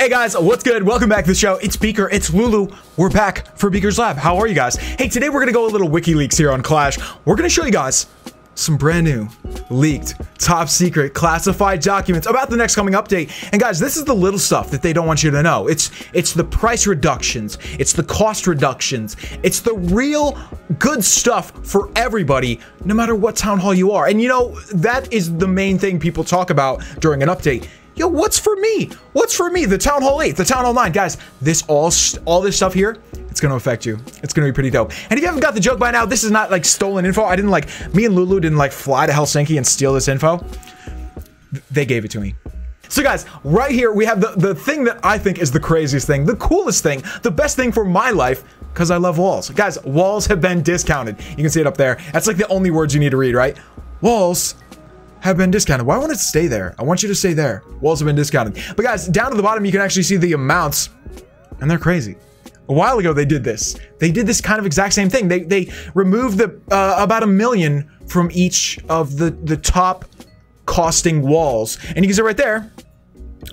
Hey guys, what's good? Welcome back to the show. It's Beaker, it's Lulu. We're back for Beaker's Lab. How are you guys? Hey, today we're gonna go a little WikiLeaks here on Clash. We're gonna show you guys some brand new leaked top secret classified documents about the next coming update. And guys, this is the little stuff that they don't want you to know. It's the price reductions, it's the cost reductions, it's the real good stuff for everybody, no matter what town hall you are. And you know, that is the main thing people talk about during an update. Yo, what's for me? What's for me? The Town Hall 8, the Town Hall 9. Guys, this all this stuff here, it's gonna affect you. It's gonna be pretty dope. And if you haven't got the joke by now, this is not like stolen info. I didn't me and Lulu didn't fly to Helsinki and steal this info. They gave it to me. So guys, right here, we have the thing that I think is the craziest thing, the coolest thing, the best thing for my life, because I love walls. Guys, walls have been discounted. You can see it up there. That's like the only words you need to read, right? Walls have been discounted. Why won't it stay there? I want you to stay there. Walls have been discounted. But guys, down to the bottom, you can actually see the amounts, and they're crazy. A while ago, they did this. They did this kind of exact same thing. They removed the about $1 million from each of the top costing walls. And you can see right there,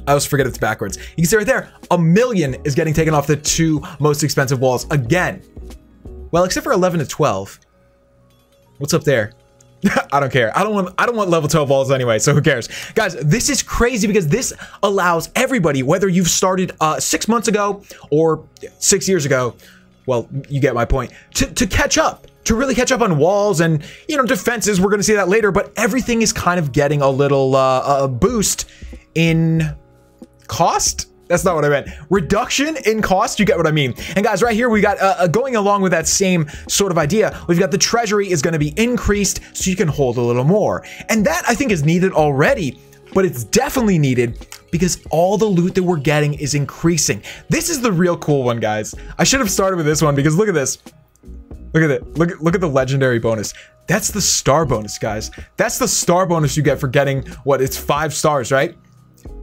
I always forget it's backwards. You can see right there, $1 million is getting taken off the two most expensive walls again. Well, except for 11 to 12. What's up there? I don't care. I don't want level 12 walls anyway, so who cares? Guys, this is crazy because this allows everybody, whether you've started 6 months ago or 6 years ago, well, you get my point, to catch up, to really catch up on walls and, you know, defenses. We're going to see that later, but everything is kind of getting a little boost in cost. That's not what I meant. Reduction in cost, you get what I mean. And guys, right here, we got, going along with that same sort of idea, we've got the treasury is gonna be increased so you can hold a little more. And that I think is needed already, but it's definitely needed because all the loot that we're getting is increasing. This is the real cool one, guys. I should have started with this one because look at this. Look at it. Look at the legendary bonus. That's the star bonus, guys. That's the star bonus you get for getting, what, it's 5 stars, right?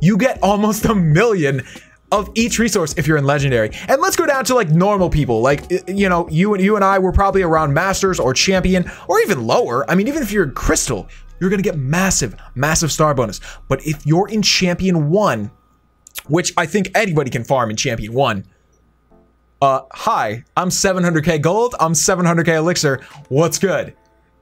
You get almost $1 million of each resource if you're in legendary. And let's go down to like normal people, like, you know, you and I were probably around masters or champion or even lower. I mean, even if you're in crystal, you're gonna get massive star bonus. But if you're in champion 1, which I think anybody can farm in champion 1, hi, I'm 700k gold, I'm 700k elixir, what's good?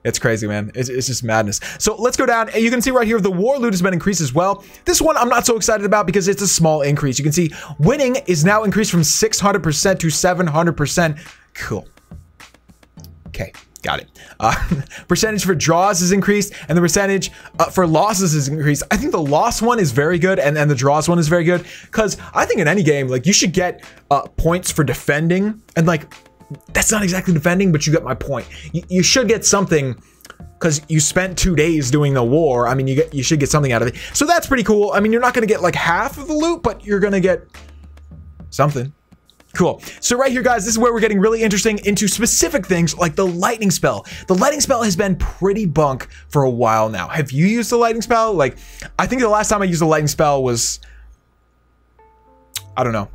It's crazy, man. It's just madness. So let's go down. You can see right here, the war loot has been increased as well. This one I'm not so excited about because it's a small increase. You can see winning is now increased from 600% to 700%. Cool. Okay, got it. Percentage for draws is increased and the percentage for losses is increased. I think the loss one is very good and the draws one is very good because I think in any game, like, you should get points for defending and like, that's not exactly defending, but you get my point. You should get something because you spent 2 days doing the war. I mean, you should get something out of it. So that's pretty cool. I mean, you're not going to get like half of the loot, but you're going to get something. Cool. So right here, guys, this is where we're getting really interesting into specific things like the lightning spell. The lightning spell has been pretty bunk for a while now. Have you used the lightning spell? Like, I think the last time I used the lightning spell was, I don't know.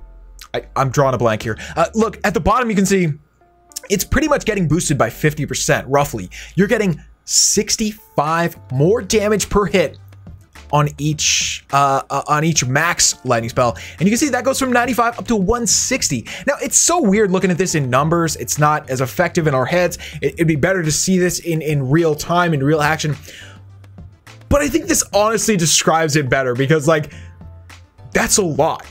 I'm drawing a blank here. Look, at the bottom, you can see it's pretty much getting boosted by 50%, roughly. You're getting 65 more damage per hit on each max lightning spell. And you can see that goes from 95 up to 160. Now, it's so weird looking at this in numbers. It's not as effective in our heads. It'd be better to see this in real time, in real action. But I think this honestly describes it better because, like, that's a lot.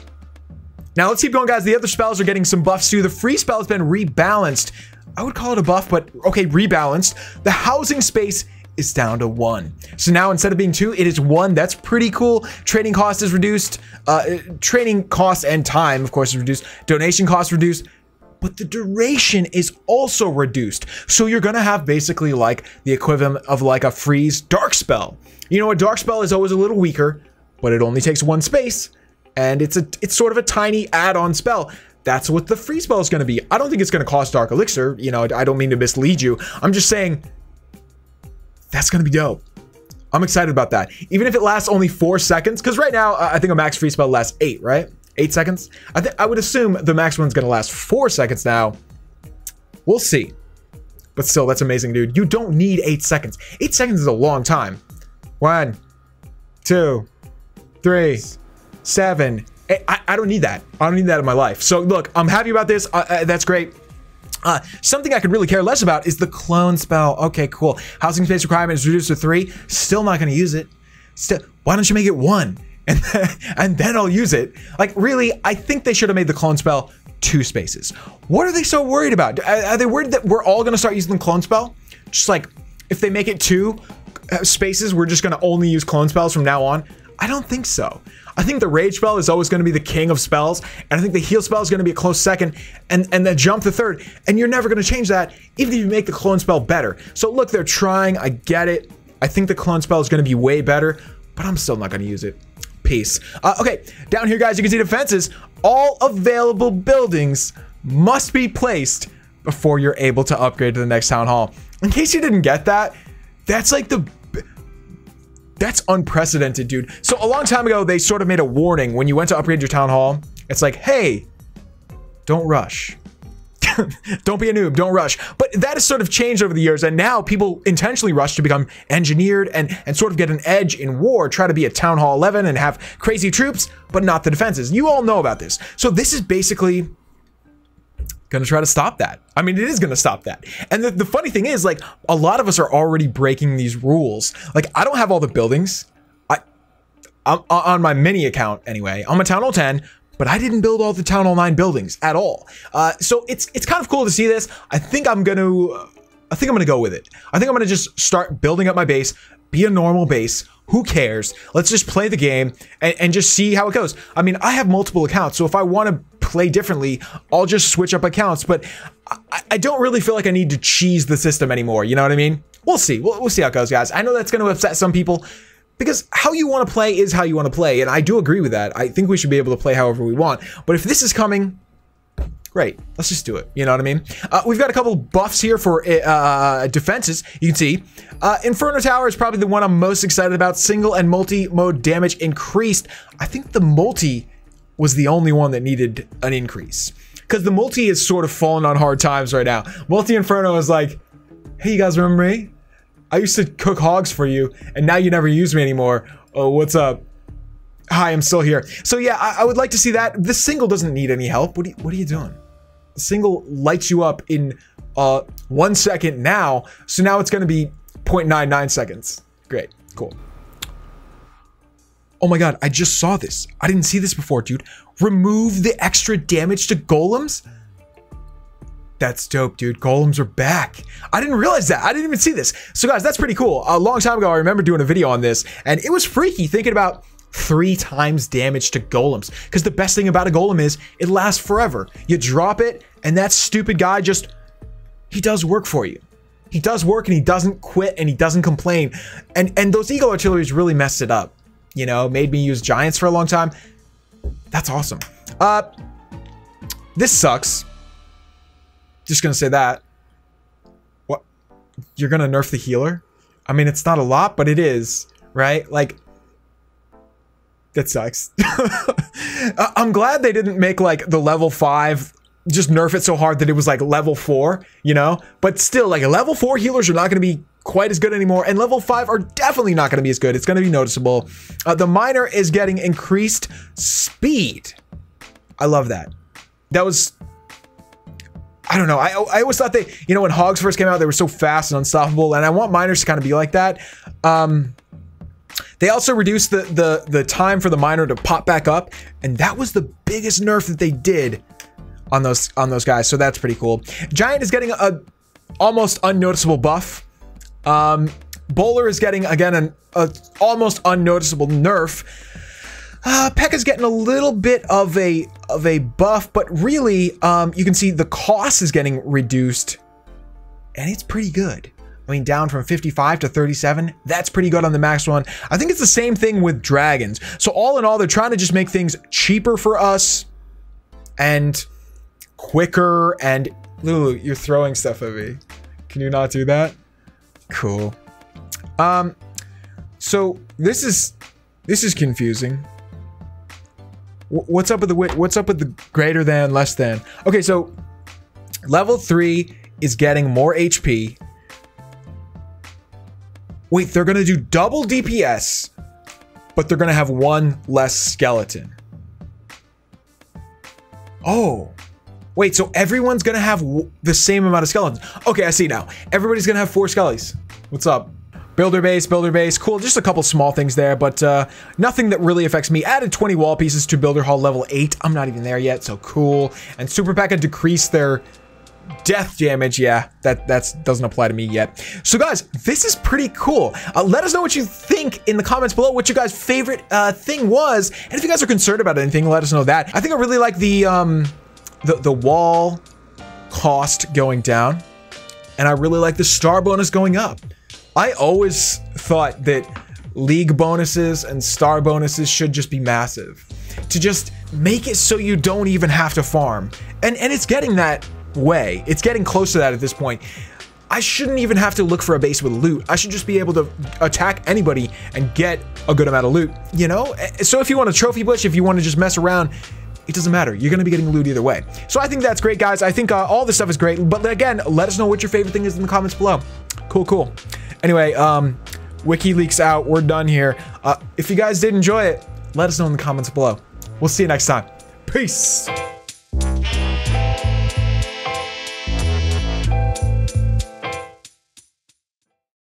Now let's keep going, guys. The other spells are getting some buffs too. The free spell has been rebalanced. I would call it a buff, but okay, rebalanced. The housing space is down to 1. So now instead of being 2, it is 1. That's pretty cool. Training cost is reduced. Training cost and time, of course, is reduced. Donation cost reduced, but the duration is also reduced. So you're gonna have basically like the equivalent of like a freeze dark spell. You know, a dark spell is always a little weaker, but it only takes 1 space. And it's sort of a tiny add-on spell. That's what the free spell is going to be. I don't think it's going to cost Dark Elixir. You know, I don't mean to mislead you. I'm just saying that's going to be dope. I'm excited about that. Even if it lasts only 4 seconds, because right now I think a max free spell lasts 8, right? 8 seconds. I would assume the max one's going to last 4 seconds now. We'll see. But still, that's amazing, dude. You don't need 8 seconds. 8 seconds is a long time. 1, 2, 3. 7, I don't need that. I don't need that in my life. So look, I'm happy about this. That's great. Something I could really care less about is the clone spell. Okay, cool. Housing space requirement is reduced to 3. Still not going to use it. Still, why don't you make it 1? And then I'll use it. Like, really, I think they should have made the clone spell 2 spaces. What are they so worried about? Are they worried that we're all going to start using the clone spell? Just like, if they make it 2 spaces, we're just going to only use clone spells from now on? I don't think so. I think the rage spell is always going to be the king of spells, and I think the heal spell is going to be a close second, and the jump the third, and you're never going to change that, even if you make the clone spell better. So look, they're trying, I get it. I think the clone spell is going to be way better, but I'm still not going to use it. Peace. Okay, down here, guys, you can see defenses. All available buildings must be placed before you're able to upgrade to the next town hall. In case you didn't get that, that's like the... That's unprecedented, dude. So a long time ago, they sort of made a warning when you went to upgrade your town hall. It's like, hey, don't rush. Don't be a noob, don't rush. But that has sort of changed over the years, and now people intentionally rush to become engineered and sort of get an edge in war, try to be a Town Hall 11 and have crazy troops, but not the defenses. You all know about this. So this is basically gonna try to stop that. I mean, it is gonna stop that. And the funny thing is, like, a lot of us are already breaking these rules. Like, I don't have all the buildings. I'm on my mini account anyway. I'm a Town Hall 10. But I didn't build all the Town Hall 9 buildings at all. So it's kind of cool to see this. I think I'm gonna go with it. I think I'm gonna just start building up my base, be a normal base. Who cares? Let's just play the game and just see how it goes. I mean, I have multiple accounts, so if I want to play differently, I'll just switch up accounts. But I don't really feel like I need to cheese the system anymore. You know what I mean? We'll see. We'll see how it goes, guys. I know that's gonna upset some people, because how you want to play is how you want to play, and I do agree with that. I think we should be able to play however we want, but if this is coming, great. Let's just do it. You know what I mean? We've got a couple buffs here for defenses. You can see Inferno Tower is probably the one I'm most excited about. Single and multi-mode damage increased. I think the multi was the only one that needed an increase, because the multi is sort of falling on hard times right now. Multi-Inferno is like, hey, you guys remember me? I used to cook hogs for you, and now you never use me anymore. Oh, what's up? Hi, I'm still here. So yeah, I would like to see that. The single doesn't need any help. What are you doing? The single lights you up in 1 second now. So now it's gonna be 0.99 seconds. Great, cool. Oh my God, I just saw this. I didn't see this before, dude. Remove the extra damage to golems? That's dope, dude. Golems are back. I didn't realize that. I didn't even see this. So guys, that's pretty cool. A long time ago, I remember doing a video on this, and it was freaky thinking about 3 times damage to golems, because the best thing about a golem is it lasts forever. You drop it, and that stupid guy just, he does work for you. He does work, and he doesn't quit, and he doesn't complain. And those eagle artilleries really messed it up, you know, made me use giants for a long time. That's awesome. This sucks. Just gonna say that. What? You're gonna nerf the healer? I mean, it's not a lot, but it is, right? Like, that sucks. I'm glad they didn't make like the level 5, just nerf it so hard that it was like level 4, you know? But still, like, level 4 healers are not gonna be quite as good anymore, and level 5 are definitely not gonna be as good. It's gonna be noticeable. The miner is getting increased speed. I love that. That was, I don't know. I always thought they, you know, when hogs first came out, they were so fast and unstoppable, and I want miners to kind of be like that. They also reduced the time for the miner to pop back up, and that was the biggest nerf that they did on those guys. So that's pretty cool. Giant is getting a almost unnoticeable buff. Bowler is getting again an almost unnoticeable nerf. P.E.K.K.A. is getting a little bit of a buff, but really, you can see the cost is getting reduced, and it's pretty good. I mean, down from 55 to 37, that's pretty good on the max one. I think it's the same thing with dragons. So all in all, they're trying to just make things cheaper for us and quicker. And Lulu, you're throwing stuff at me. Can you not do that? Cool. So this is confusing. What's up with the greater than, less than? Okay, so level 3 is getting more HP. Wait, they're gonna do double DPS, but they're gonna have 1 less skeleton. Oh, wait, so everyone's gonna have the same amount of skeletons. Okay, I see now. Everybody's gonna have 4 skellies. What's up? Builder base, builder base. Cool, just a couple small things there, but nothing that really affects me. Added 20 wall pieces to Builder Hall level 8. I'm not even there yet, so cool. And Super P.E.K.K.A decreased their death damage. Yeah, that doesn't apply to me yet. So guys, this is pretty cool. Let us know what you think in the comments below, what your guys' favorite thing was. And if you guys are concerned about anything, let us know that. I think I really like the wall cost going down. And I really like the star bonus going up. I always thought that league bonuses and star bonuses should just be massive, to just make it so you don't even have to farm. And it's getting that way. It's getting close to that at this point. I shouldn't even have to look for a base with loot. I should just be able to attack anybody and get a good amount of loot, you know? So if you want a trophy bush, if you want to just mess around, it doesn't matter. You're going to be getting loot either way. So I think that's great, guys. I think all this stuff is great. But again, let us know what your favorite thing is in the comments below. Cool, cool. Anyway, WikiLeaks out. We're done here. If you guys did enjoy it, let us know in the comments below. We'll see you next time. Peace.